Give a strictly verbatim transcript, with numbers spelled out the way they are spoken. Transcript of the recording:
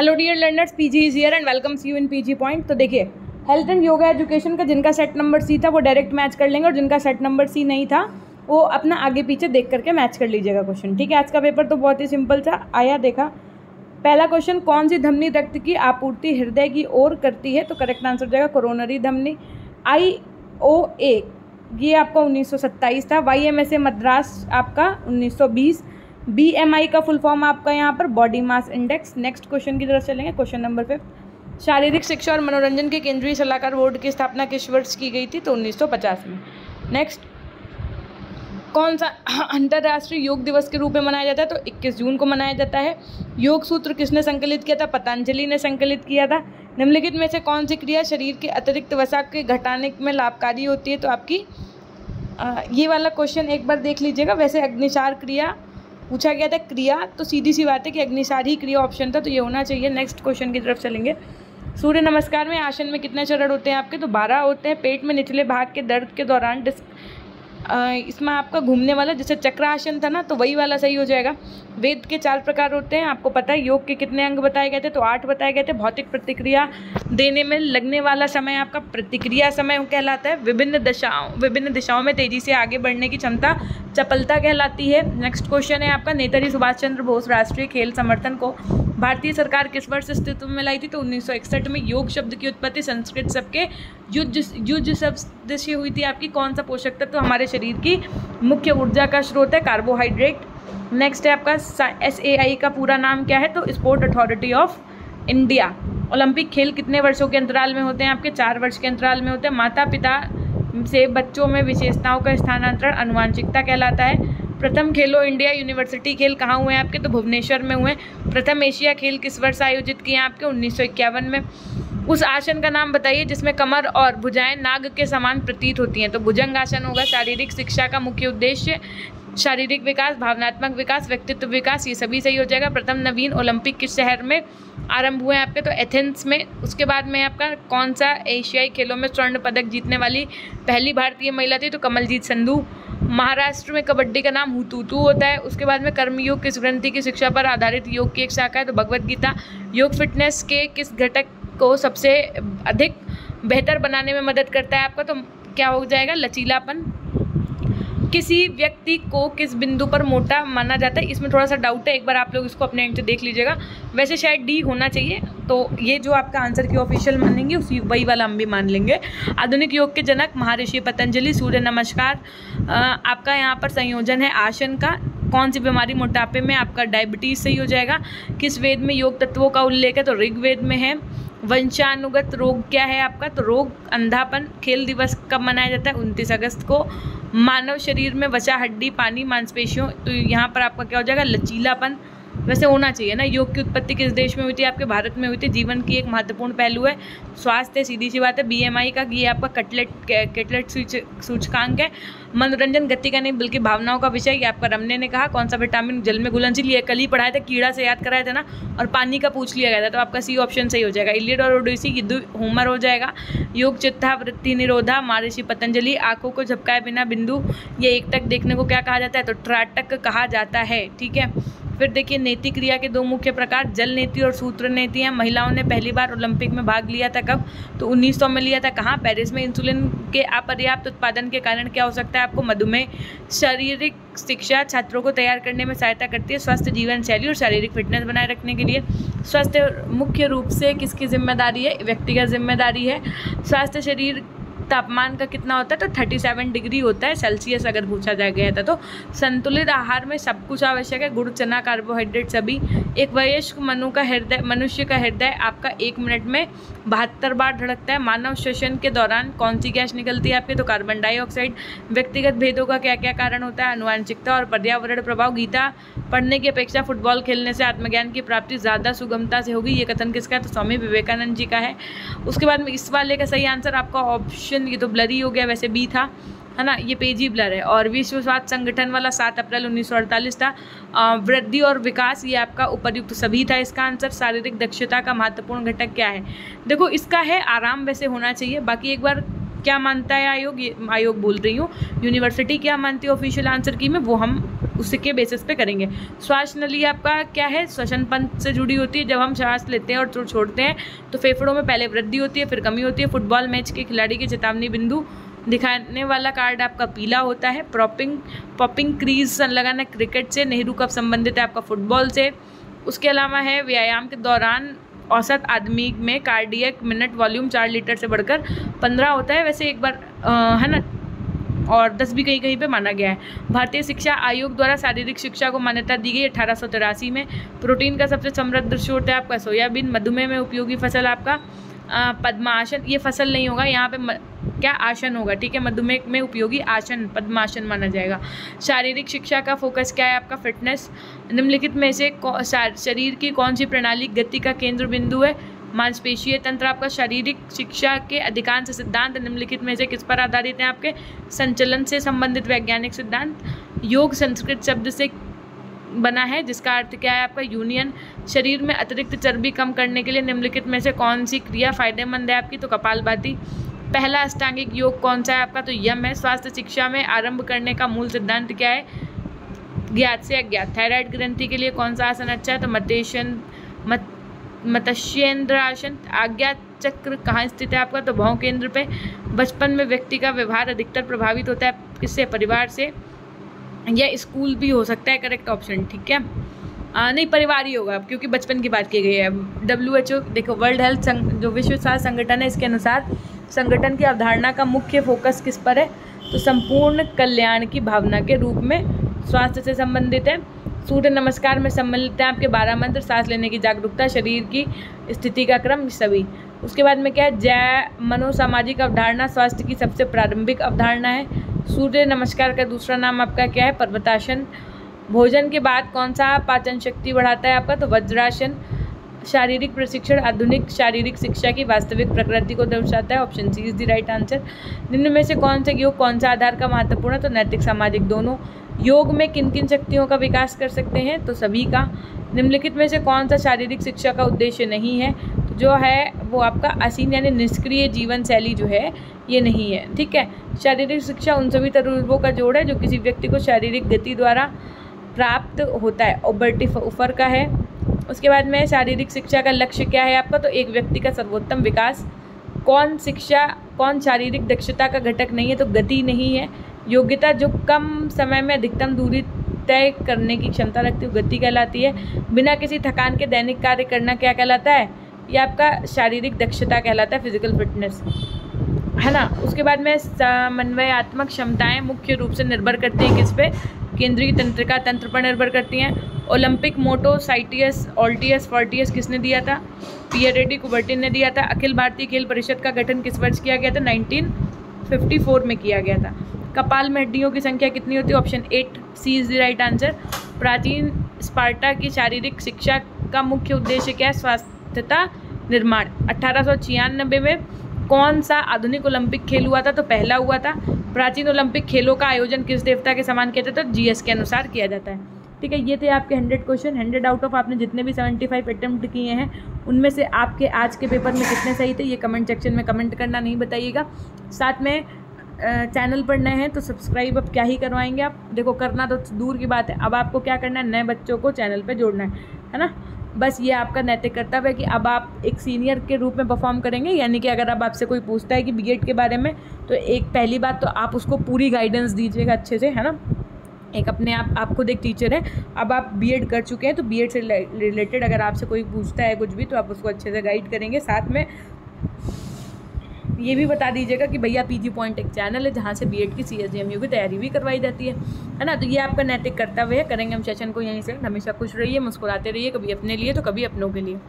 Hello dear learners, PG is here and welcomes you in PG point. तो देखिए, health and yoga education का जिनका set number C था वो direct match कर लेंगे, और जिनका सेट नंबर सी नहीं था वो अपना आगे पीछे देख करके मैच कर लीजिएगा क्वेश्चन। ठीक है, आज का पेपर तो बहुत ही सिंपल सा आया। देखा पहला क्वेश्चन, कौन सी धमनी रक्त की आपूर्ति हृदय की ओर करती है? तो करेक्ट आंसर हो जाएगा कोरोनरी धमनी। आई ओ ए ये आपका उन्नीस सौ सत्ताईस था। Y M S A Madras आपका उन्नीस सौ बीस। बी एम आई का फुल फॉर्म आपका यहाँ पर body mass index. Next question की तरफ चलेंगे, क्वेश्चन नंबर फिफ्थ। शारीरिक शिक्षा और मनोरंजन के केंद्रीय सलाहकार बोर्ड की स्थापना किस वर्ष की गई थी? तो उन्नीस सौ पचास में। नेक्स्ट, कौन सा अंतर्राष्ट्रीय योग दिवस के रूप में मनाया जाता है? तो इक्कीस जून को मनाया जाता है। योग सूत्र किसने संकलित किया था? पतंजलि ने संकलित किया था। निम्नलिखित में से कौन सी क्रिया शरीर के अतिरिक्त वसा के घटाने में लाभकारी होती है? तो आपकी आ, ये वाला क्वेश्चन एक बार देख लीजिएगा। वैसे अग्निसार क्रिया पूछा गया था, क्रिया तो सीधी सी बात है कि अग्निसार ही क्रिया ऑप्शन था, तो ये होना चाहिए। नेक्स्ट क्वेश्चन की तरफ चलेंगे। सूर्य नमस्कार में आसन में कितने चरण होते हैं आपके? तो बारह होते हैं। पेट में निचले भाग के दर्द के दौरान डिस्क इसमें आपका घूमने वाला जैसे चक्रासन था ना, तो वही वाला सही हो जाएगा। वेद के चार प्रकार होते हैं, आपको पता है। योग के कितने अंग बताए गए थे? तो आठ बताए गए थे। भौतिक प्रतिक्रिया देने में लगने वाला समय आपका प्रतिक्रिया समय कहलाता है। विभिन्न दशाओं विभिन्न दिशाओं में तेजी से आगे बढ़ने की क्षमता चपलता कहलाती है। नेक्स्ट क्वेश्चन है आपका, नेताजी सुभाष चंद्र बोस राष्ट्रीय खेल समर्थन को भारतीय सरकार किस वर्ष अस्तित्व में लाई थी? तो उन्नीस सौ इकसठ में। योग शब्द की उत्पत्ति संस्कृत शब्द के युद्ध युद्ध शब्द से हुई थी। आपकी कौन सा पोषक तत्व तो हमारे शरीर की मुख्य ऊर्जा का स्रोत है? कार्बोहाइड्रेट। नेक्स्ट है आपका, एस ए आई का पूरा नाम क्या है? तो sport authority of India. Olympic खेल कितने वर्षों के अंतराल में होते हैं आपके? चार वर्ष के अंतराल में होते हैं। माता पिता से बच्चों में विशेषताओं का स्थानांतरण अनुवांशिकता कहलाता है। प्रथम खेलो इंडिया यूनिवर्सिटी खेल कहाँ हुए हैं आपके? तो भुवनेश्वर में हुए। प्रथम एशिया खेल किस वर्ष आयोजित किए आपके? उन्नीस सौ इक्यावन में। उस आसन का नाम बताइए जिसमें कमर और भुजाएं नाग के समान प्रतीत होती हैं, तो भुजंग आसन होगा। शारीरिक शिक्षा का मुख्य उद्देश्य शारीरिक विकास, भावनात्मक विकास, व्यक्तित्व विकास, ये सभी सही हो जाएगा। प्रथम नवीन ओलंपिक किस शहर में आरंभ हुए आपके? तो एथेंस में। उसके बाद में आपका, कौन सा एशियाई खेलों में स्वर्ण पदक जीतने वाली पहली भारतीय महिला थी? तो कमलजीत संधू। महाराष्ट्र में कबड्डी का नाम हुतूतू होता है। उसके बाद में कर्मयोग किस ग्रंथ की शिक्षा पर आधारित योग की एक शाखा है? तो भगवद गीता। योग फिटनेस के किस घटक को सबसे अधिक बेहतर बनाने में मदद करता है आपका? तो क्या हो जाएगा? लचीलापन। किसी व्यक्ति को किस बिंदु पर मोटा माना जाता है? इसमें थोड़ा सा डाउट है, एक बार आप लोग इसको अपने एंड से देख लीजिएगा। वैसे शायद डी होना चाहिए, तो ये जो आपका आंसर की ऑफिशियल मानेंगे उसी वही वाला हम भी मान लेंगे। आधुनिक योग के जनक महर्षि पतंजलि। सूर्य नमस्कार आपका यहाँ पर संयोजन है आसन का। कौन सी बीमारी मोटापे में? आपका डायबिटीज सही हो जाएगा। किस वेद में योग तत्वों का उल्लेख है? तो ऋग्वेद में है। वंशानुगत रोग क्या है आपका? तो रोग अंधापन। खेल दिवस कब मनाया जाता है? उनतीस अगस्त को। मानव शरीर में वसा हड्डी पानी मांसपेशियों, तो यहाँ पर आपका क्या हो जाएगा? लचीलापन। वैसे होना चाहिए ना। योग की उत्पत्ति किस देश में हुई थी आपके? भारत में हुई थी। जीवन की एक महत्वपूर्ण पहलू है। स्वास्थ्य सीधी सी बात है। बीएमआई का ये आपका कटलेट कटलेट सूचकांक है। मनोरंजन गति का नहीं बल्कि भावनाओं का विषय, ये आपका रमने ने कहा। कौन सा विटामिन जल में घुलनशील? ये कल ही पढ़ाया था, कीड़ा से याद कराया था ना, और पानी का पूछ लिया गया था, तो आपका सी ऑप्शन सही हो जाएगा। इलियड और ओडिसी गिद्ध होमर हो जाएगा। योग चित्ता वृत्ति निरोधा महर्षि पतंजलि। आंखों को झपकाए बिना बिंदु या एकटक देखने को क्या कहा जाता है? तो त्राटक कहा जाता है। ठीक है, फिर देखिए नेति क्रिया के दो मुख्य प्रकार, जल नेति और सूत्र नेति हैं। महिलाओं ने पहली बार ओलंपिक में भाग लिया था कब? तो उन्नीस सौ में लिया था। कहाँ? पेरिस में। इंसुलिन के अपर्याप्त उत्पादन के कारण क्या हो सकता है आपको? मधुमेह। शारीरिक शिक्षा छात्रों को तैयार करने में सहायता करती है, स्वस्थ जीवन शैली और शारीरिक फिटनेस बनाए रखने के लिए। स्वास्थ्य मुख्य रूप से किसकी जिम्मेदारी है? व्यक्तिगत जिम्मेदारी है। स्वास्थ्य शरीर तापमान का कितना होता है? तो सैंतीस डिग्री होता है सेल्सियस, अगर पूछा जा गया था तो। संतुलित आहार में सब कुछ आवश्यक है, गुड़ चना कार्बोहाइड्रेट सभी। एक वयस्क मनु का हृदय मनुष्य का हृदय आपका एक मिनट में बहत्तर बार धड़कता है। मानव श्वसन के दौरान कौन सी गैस निकलती है आपके? तो कार्बन डाइऑक्साइड। व्यक्तिगत भेदों का क्या क्या कारण होता है? अनुवांशिकता और पर्यावरण प्रभाव। गीता पढ़ने की अपेक्षा फुटबॉल खेलने से आत्मज्ञान की प्राप्ति ज़्यादा सुगमता से होगी, ये कथन किसका है? तो स्वामी विवेकानंद जी का है। उसके बाद में इस वाले का सही आंसर आपका ऑप्शन, ये तो ब्लरी हो गया, वैसे बी था है ना, ये पेजी ब्लर है। और विश्व स्वास्थ्य संगठन वाला सात अप्रैल उन्नीस सौ अड़तालीस था। वृद्धि और विकास ये आपका उपयुक्त सभी था इसका आंसर। शारीरिक दक्षता का महत्वपूर्ण घटक क्या है? देखो इसका है आराम, वैसे होना चाहिए। बाकी एक बार क्या मानता है आयोग, ये आयोग बोल रही हूँ, यूनिवर्सिटी क्या मानती है ऑफिशियल आंसर की में, वो हम उसके बेसिस पे करेंगे। श्वास नली आपका क्या है, श्वसन पंथ से जुड़ी होती है। जब हम श्वास लेते हैं और छोड़ते हैं तो फेफड़ों में पहले वृद्धि होती है फिर कमी होती है। फुटबॉल मैच के खिलाड़ी के चेतावनी बिंदु दिखाने वाला कार्ड आपका पीला होता है। प्रॉपिंग पॉपिंग क्रीज लगाना क्रिकेट से, नेहरू कप संबंधित है आपका फुटबॉल से। उसके अलावा है व्यायाम के दौरान औसत आदमी में कार्डियक मिनट वॉल्यूम चार लीटर से बढ़कर पंद्रह होता है, वैसे एक बार आ, है ना, और दस भी कहीं कहीं पे माना गया है। भारतीय शिक्षा आयोग द्वारा शारीरिक शिक्षा को मान्यता दी गई अठारह सौ तिरासी में। प्रोटीन का सबसे समृद्ध स्रोत है आपका सोयाबीन। मधुमेह में उपयोगी फसल आपका पद्मासन, ये फसल नहीं होगा यहाँ पे म, क्या आसन होगा, ठीक है, मधुमेह में उपयोगी आसन पद्मासन माना जाएगा। शारीरिक शिक्षा का फोकस क्या है आपका, फिटनेस। निम्नलिखित में से शरीर की कौन सी प्रणाली गति का केंद्र बिंदु है, मांसपेशीय तंत्र। आपका शारीरिक शिक्षा के अधिकांश सिद्धांत निम्नलिखित में से किस पर आधारित हैं आपके, संचलन से संबंधित वैज्ञानिक सिद्धांत। योग संस्कृत शब्द से बना है जिसका अर्थ क्या है आपका, यूनियन। शरीर में अतिरिक्त चर्बी कम करने के लिए निम्नलिखित में से कौन सी क्रिया फायदेमंद है आपकी, तो कपालभाति। पहला अष्टांगिक योग कौन सा है आपका, तो यम है। स्वास्थ्य शिक्षा में आरंभ करने का मूल सिद्धांत क्या है, ज्ञात से अज्ञात। थायराइड ग्रंथि के लिए कौन सा आसन अच्छा है, तो मतेशन मत मत्स्येंद्र आसन। आज्ञा चक्र कहाँ स्थित है आपका, तो भौं केंद्र पे। बचपन में व्यक्ति का व्यवहार अधिकतर प्रभावित होता है किससे, परिवार से, या स्कूल भी हो सकता है करेक्ट ऑप्शन, ठीक है, आ, नहीं परिवार ही होगा क्योंकि बचपन की बात की गई है। डब्ल्यू एच ओ देखो, वर्ल्ड हेल्थ जो विश्व स्वास्थ्य संगठन है, इसके अनुसार संगठन की अवधारणा का मुख्य फोकस किस पर है, तो संपूर्ण कल्याण की भावना के रूप में स्वास्थ्य से संबंधित है। सूर्य नमस्कार में सम्मिलित हैं आपके बारह मंत्र, सांस लेने की जागरूकता, शरीर की स्थिति का क्रम सभी। उसके बाद में क्या है, जय मनोसामाजिक अवधारणा स्वास्थ्य की सबसे प्रारंभिक अवधारणा है। सूर्य नमस्कार का दूसरा नाम आपका क्या है, पर्वतासन। भोजन के बाद कौन सा पाचन शक्ति बढ़ाता है आपका, तो वज्रासन। शारीरिक प्रशिक्षण आधुनिक शारीरिक शिक्षा की वास्तविक प्रकृति को दर्शाता है, option C is the right answer. निम्न में से कौन से योग कौन सा आधार का महत्वपूर्ण है, तो नैतिक सामाजिक दोनों। योग में किन किन शक्तियों का विकास कर सकते हैं, तो सभी का। निम्नलिखित में से कौन सा शारीरिक शिक्षा का उद्देश्य नहीं है, तो जो है वो आपका आसीन यानी निष्क्रिय जीवन शैली जो है ये नहीं है, ठीक है। शारीरिक शिक्षा उन सभी तजुर्बों का जोड़ है जो किसी व्यक्ति को शारीरिक गति द्वारा प्राप्त होता है, ओबर्टी उफर का है। उसके बाद में शारीरिक शिक्षा का लक्ष्य क्या है आपका, तो एक व्यक्ति का सर्वोत्तम विकास। कौन शिक्षा कौन शारीरिक दक्षता का घटक नहीं है, तो गति नहीं है। योग्यता जो कम समय में अधिकतम दूरी तय करने की क्षमता रखती है गति कहलाती है। बिना किसी थकान के दैनिक कार्य करना क्या कहलाता है, यह आपका शारीरिक दक्षता कहलाता है, फिजिकल फिटनेस, है ना। उसके बाद में समन्वयात्मक क्षमताएं मुख्य रूप से निर्भर करती हैं किस पे, केंद्रीय तंत्रिका तंत्र पर निर्भर करती हैं। ओलंपिक मोटो साइटियस ऑल्टियस फोर्टियस किसने दिया था, पियर डी कुबर्टिन ने दिया था। अखिल भारतीय खेल परिषद का गठन किस वर्ष किया गया था, नाइनटीन फिफ्टी फोर में किया गया था। कपाल में हड्डियों की संख्या कितनी होती है, option at C is the right answer. प्राचीन स्पार्टा की शारीरिक शिक्षा का मुख्य उद्देश्य क्या है, स्वास्थ्यता निर्माण। अठारह सौ छियानबे में कौन सा आधुनिक ओलंपिक खेल हुआ था, तो पहला हुआ था। प्राचीन ओलंपिक खेलों का आयोजन किस देवता के समान किया जाता है, तो जीएस के अनुसार किया जाता है, ठीक है। ये थे आपके hundred question. Hundred out of आपने जितने भी सेवेंटी फाइव अटैम्प्ट किए हैं उनमें से आपके आज के पेपर में कितने सही थे, ये कमेंट सेक्शन में कमेंट करना नहीं बताइएगा। साथ में चैनल पर नए हैं तो सब्सक्राइब अब क्या ही करवाएंगे आप, देखो करना तो दूर की बात है, अब आपको क्या करना है, नए बच्चों को चैनल पर जोड़ना है, है ना। बस ये आपका नैतिक कर्तव्य है कि अब आप एक सीनियर के रूप में परफॉर्म करेंगे, यानी कि अगर अब आपसे कोई पूछता है कि बीएड के बारे में, तो एक पहली बात तो आप उसको पूरी गाइडेंस दीजिएगा अच्छे से, है ना। एक अपने आप आप खुद एक टीचर है, अब आप बीएड कर चुके हैं तो बीएड से रिलेटेड अगर आपसे कोई पूछता है कुछ भी तो आप उसको अच्छे से गाइड करेंगे। साथ में ये भी बता दीजिएगा कि भैया पीजी पॉइंट एक चैनल है जहाँ से बीएड की सीएसडीएमयू की तैयारी भी करवाई जाती है, है ना। तो ये आपका नैतिक कर्तव्य है। करेंगे हम सेशन को यहीं से। हमेशा खुश रहिए, मुस्कुराते रहिए, कभी अपने लिए तो कभी अपनों के लिए।